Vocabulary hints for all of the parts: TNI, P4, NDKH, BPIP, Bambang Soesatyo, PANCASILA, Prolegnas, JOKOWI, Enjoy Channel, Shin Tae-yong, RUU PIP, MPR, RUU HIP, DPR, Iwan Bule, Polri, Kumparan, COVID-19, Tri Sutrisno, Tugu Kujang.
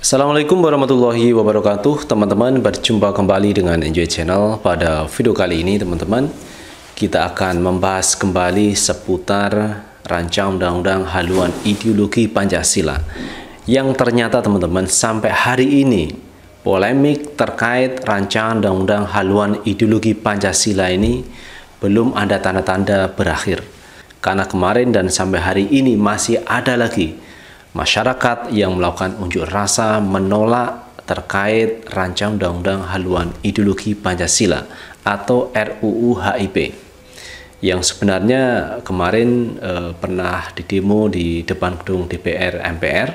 Assalamualaikum warahmatullahi wabarakatuh. Teman-teman, berjumpa kembali dengan Enjoy Channel. Pada video kali ini teman-teman, kita akan membahas kembali seputar rancang undang-undang haluan ideologi Pancasila yang ternyata teman-teman sampai hari ini polemik terkait rancangan undang-undang haluan ideologi Pancasila ini belum ada tanda-tanda berakhir. Karena kemarin dan sampai hari ini masih ada lagi masyarakat yang melakukan unjuk rasa menolak terkait rancang undang-undang haluan ideologi Pancasila atau RUU HIP. Yang sebenarnya kemarin pernah didemo di depan gedung DPR MPR.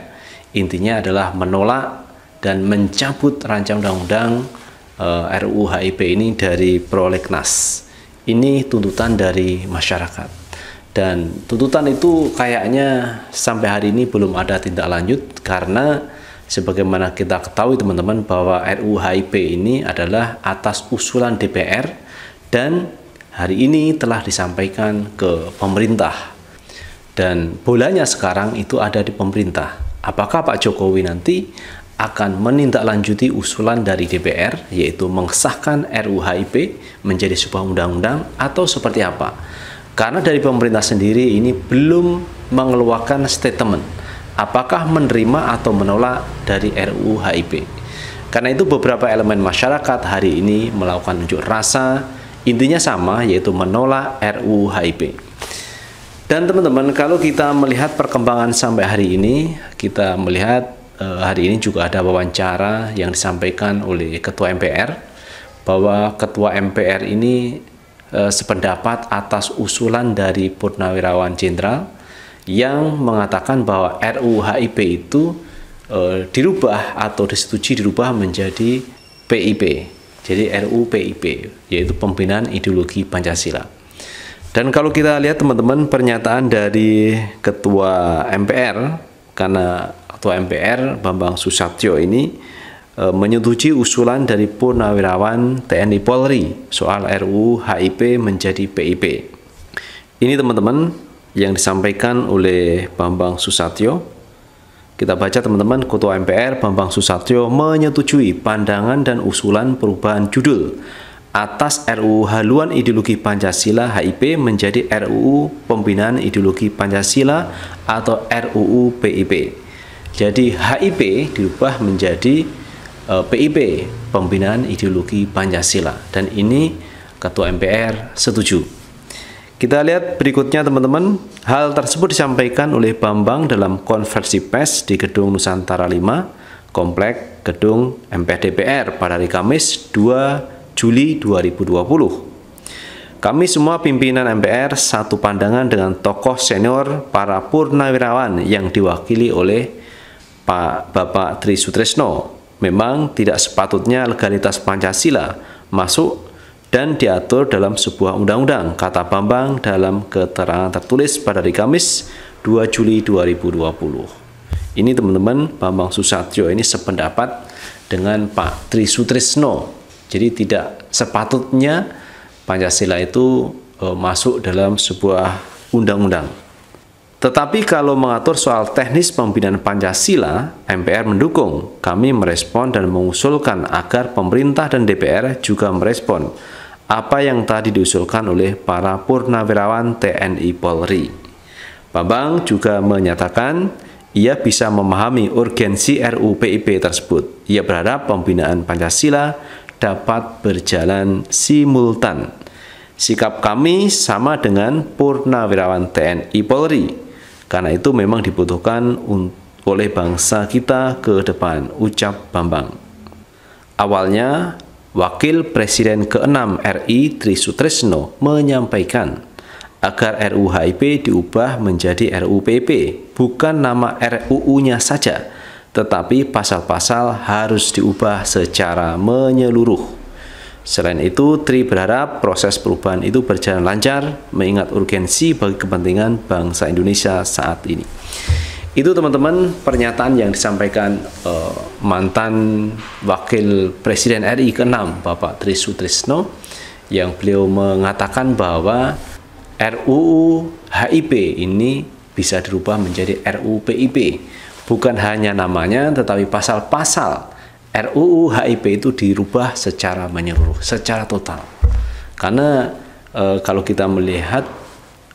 Intinya adalah menolak dan mencabut rancang undang-undang RUU HIP ini dari prolegnas. Ini tuntutan dari masyarakat. Dan tuntutan itu kayaknya sampai hari ini belum ada tindak lanjut, karena sebagaimana kita ketahui teman-teman bahwa RUU HIP ini adalah atas usulan DPR dan hari ini telah disampaikan ke pemerintah. Dan bolanya sekarang itu ada di pemerintah. Apakah Pak Jokowi nanti akan menindaklanjuti usulan dari DPR, yaitu mengesahkan RUU HIP menjadi sebuah undang-undang, atau seperti apa? Karena dari pemerintah sendiri ini belum mengeluarkan statement apakah menerima atau menolak dari RUU HIP. Karena itu beberapa elemen masyarakat hari ini melakukan unjuk rasa, intinya sama, yaitu menolak RUU HIP. Dan teman-teman, kalau kita melihat perkembangan sampai hari ini, kita melihat hari ini juga ada wawancara yang disampaikan oleh Ketua MPR, bahwa Ketua MPR ini sependapat atas usulan dari Purnawirawan Jenderal yang mengatakan bahwa RUU HIP itu dirubah atau disetujui dirubah menjadi PIP. Jadi RUU PIP, yaitu Pembinaan Ideologi Pancasila. Dan kalau kita lihat teman-teman pernyataan dari Ketua MPR, karena Ketua MPR Bambang Soesatyo ini menyetujui usulan dari Purnawirawan TNI Polri soal RUU HIP menjadi PIP. Ini teman-teman yang disampaikan oleh Bambang Soesatyo. Kita baca teman-teman, Ketua MPR Bambang Soesatyo menyetujui pandangan dan usulan perubahan judul atas RUU Haluan Ideologi Pancasila HIP menjadi RUU Pembinaan Ideologi Pancasila atau RUU PIP. Jadi HIP dirubah menjadi PIP, Pembinaan Ideologi Pancasila, dan ini Ketua MPR setuju. Kita lihat berikutnya teman-teman, hal tersebut disampaikan oleh Bambang dalam konversi pers di Gedung Nusantara 5, Komplek Gedung MPR DPR pada hari Kamis 2 Juli 2020. Kami semua pimpinan MPR satu pandangan dengan tokoh senior para purnawirawan yang diwakili oleh Bapak Tri Sutrisno. Memang tidak sepatutnya legalitas Pancasila masuk dan diatur dalam sebuah undang-undang, kata Bambang dalam keterangan tertulis pada hari Kamis 2 Juli 2020. Ini teman-teman, Bambang Soesatyo ini sependapat dengan Pak Tri Sutrisno. Jadi tidak sepatutnya Pancasila itu masuk dalam sebuah undang-undang. Tetapi kalau mengatur soal teknis pembinaan Pancasila, MPR mendukung. Kami merespon dan mengusulkan agar pemerintah dan DPR juga merespon apa yang tadi diusulkan oleh para purnawirawan TNI Polri. Bambang juga menyatakan ia bisa memahami urgensi RUU PIP tersebut. Ia berharap pembinaan Pancasila dapat berjalan simultan. Sikap kami sama dengan purnawirawan TNI Polri. Karena itu memang dibutuhkan oleh bangsa kita ke depan, ucap Bambang. Awalnya, Wakil Presiden ke-6 RI Tri Sutrisno menyampaikan agar RUU HIP diubah menjadi RUU PIP, bukan nama RUU-nya saja, tetapi pasal-pasal harus diubah secara menyeluruh. Selain itu, Tri berharap proses perubahan itu berjalan lancar, mengingat urgensi bagi kepentingan bangsa Indonesia saat ini. Itu teman-teman pernyataan yang disampaikan mantan Wakil Presiden RI ke-6 Bapak Tri Sutrisno, yang beliau mengatakan bahwa RUU HIP ini bisa dirubah menjadi RUU PIP, Bukan hanya namanya, tetapi pasal-pasal RUU HIP itu dirubah secara menyeluruh, secara total. Karena kalau kita melihat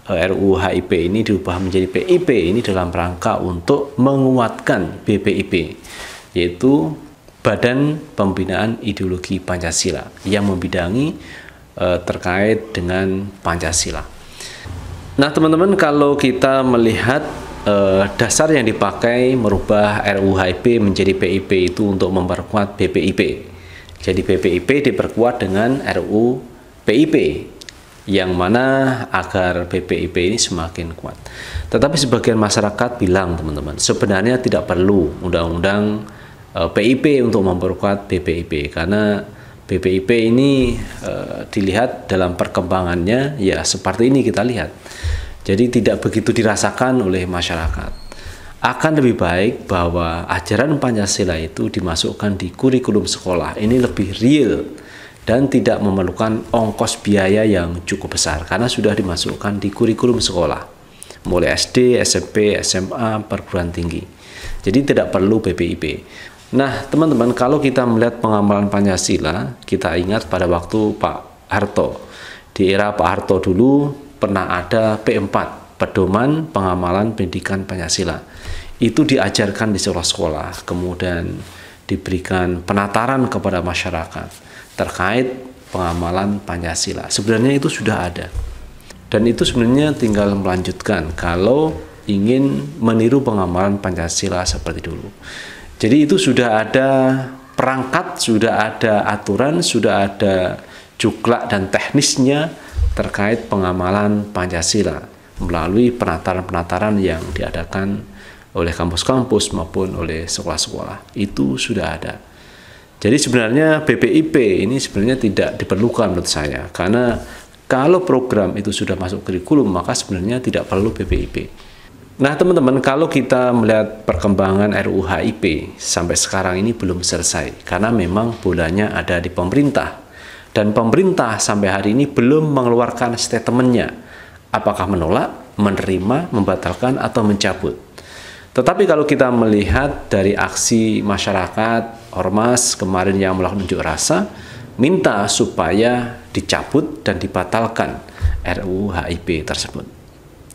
RUU HIP ini dirubah menjadi PIP, ini dalam rangka untuk menguatkan BPIP, yaitu Badan Pembinaan Ideologi Pancasila yang membidangi terkait dengan Pancasila. Nah teman-teman, kalau kita melihat dasar yang dipakai merubah RUU HIP menjadi PIP itu untuk memperkuat BPIP. Jadi BPIP diperkuat dengan RUU PIP, yang mana agar BPIP ini semakin kuat. Tetapi sebagian masyarakat bilang, teman-teman, sebenarnya tidak perlu undang-undang PIP untuk memperkuat BPIP, karena BPIP ini dilihat dalam perkembangannya ya seperti ini kita lihat. Jadi tidak begitu dirasakan oleh masyarakat. Akan lebih baik bahwa ajaran Pancasila itu dimasukkan di kurikulum sekolah. Ini lebih real dan tidak memerlukan ongkos biaya yang cukup besar karena sudah dimasukkan di kurikulum sekolah, mulai SD, SMP, SMA, perguruan tinggi. Jadi tidak perlu BPIP. Nah, teman-teman, kalau kita melihat pengamalan Pancasila, kita ingat pada waktu Pak Harto. Di era Pak Harto dulu pernah ada P4, pedoman pengamalan pendidikan Pancasila. Itu diajarkan di sekolah-sekolah, kemudian diberikan penataran kepada masyarakat terkait pengamalan Pancasila. Sebenarnya itu sudah ada. Dan itu sebenarnya tinggal melanjutkan kalau ingin meniru pengamalan Pancasila seperti dulu. Jadi itu sudah ada perangkat, sudah ada aturan, sudah ada juklak dan teknisnya terkait pengamalan Pancasila melalui penataran-penataran yang diadakan oleh kampus-kampus maupun oleh sekolah-sekolah. Itu sudah ada. Jadi sebenarnya BPIP ini sebenarnya tidak diperlukan menurut saya, karena kalau program itu sudah masuk kurikulum maka sebenarnya tidak perlu BPIP. Nah teman-teman, kalau kita melihat perkembangan RUU HIP sampai sekarang ini belum selesai karena memang bolanya ada di pemerintah. Dan pemerintah sampai hari ini belum mengeluarkan statementnya, apakah menolak, menerima, membatalkan, atau mencabut. Tetapi kalau kita melihat dari aksi masyarakat, ormas kemarin yang melakukan unjuk rasa, minta supaya dicabut dan dibatalkan RUU HIP tersebut.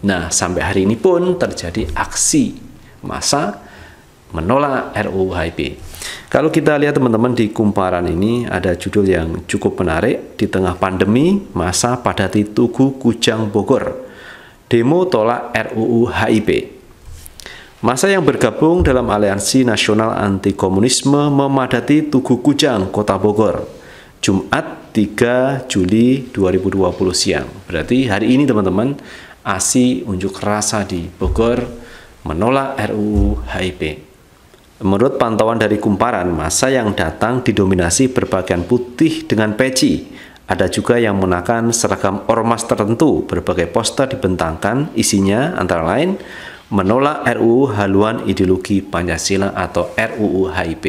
Nah, sampai hari ini pun terjadi aksi massa menolak RUU HIP. Kalau kita lihat teman-teman di Kumparan ini ada judul yang cukup menarik, di tengah pandemi masa padati Tugu Kujang Bogor, demo tolak RUU HIP. Masa yang bergabung dalam Aliansi Nasional Anti Komunisme memadati Tugu Kujang, Kota Bogor, Jumat 3 Juli 2020 siang. Berarti hari ini teman-teman aksi unjuk rasa di Bogor menolak RUU HIP. Menurut pantauan dari Kumparan, massa yang datang didominasi berpakaian putih dengan peci. Ada juga yang mengenakan seragam ormas tertentu. Berbagai poster dibentangkan, isinya antara lain menolak RUU haluan ideologi Pancasila atau RUU HIP.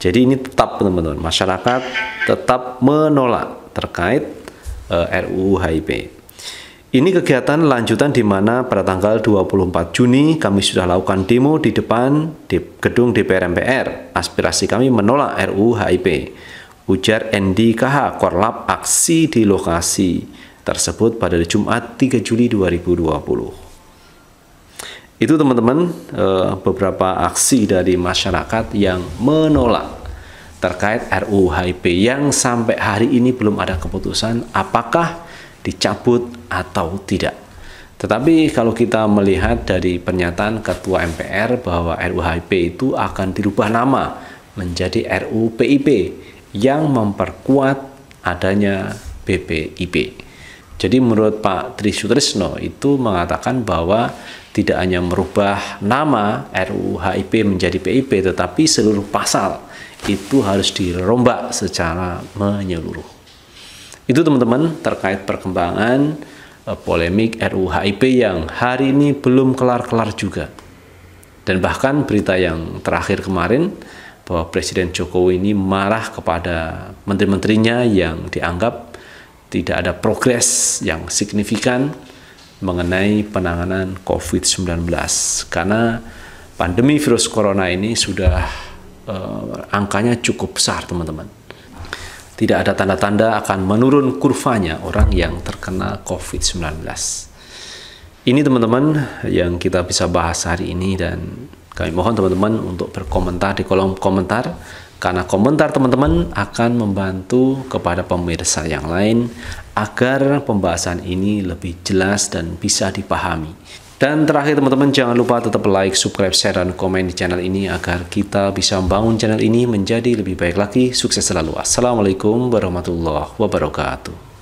Jadi ini tetap teman-teman, masyarakat tetap menolak terkait RUU HIP. Ini kegiatan lanjutan di mana pada tanggal 24 Juni kami sudah lakukan demo di depan di gedung DPR MPR. Aspirasi kami menolak RUU HIP, ujar NDKH Korlap aksi di lokasi tersebut pada Jumat 3 Juli 2020. Itu teman-teman beberapa aksi dari masyarakat yang menolak terkait RUU HIP yang sampai hari ini belum ada keputusan apakah dicabut atau tidak. Tetapi kalau kita melihat dari pernyataan Ketua MPR bahwa RUU HIP itu akan dirubah nama menjadi RUU PIP yang memperkuat adanya BPIP. Jadi menurut Pak Tri Sutrisno itu mengatakan bahwa tidak hanya merubah nama RUU HIP menjadi PIP, tetapi seluruh pasal itu harus dirombak secara menyeluruh. Itu teman-teman terkait perkembangan polemik RUU HIP yang hari ini belum kelar-kelar juga. Dan bahkan berita yang terakhir kemarin bahwa Presiden Jokowi ini marah kepada menteri-menterinya yang dianggap tidak ada progres yang signifikan mengenai penanganan COVID-19. Karena pandemi virus corona ini sudah angkanya cukup besar, teman-teman. Tidak ada tanda-tanda akan menurun kurvanya orang yang terkena COVID-19. Ini teman-teman yang kita bisa bahas hari ini, dan kami mohon teman-teman untuk berkomentar di kolom komentar, karena komentar teman-teman akan membantu kepada pemirsa yang lain agar pembahasan ini lebih jelas dan bisa dipahami. Dan terakhir teman-teman, jangan lupa tetap like, subscribe, share, dan komen di channel ini agar kita bisa membangun channel ini menjadi lebih baik lagi. Sukses selalu. Assalamualaikum warahmatullahi wabarakatuh.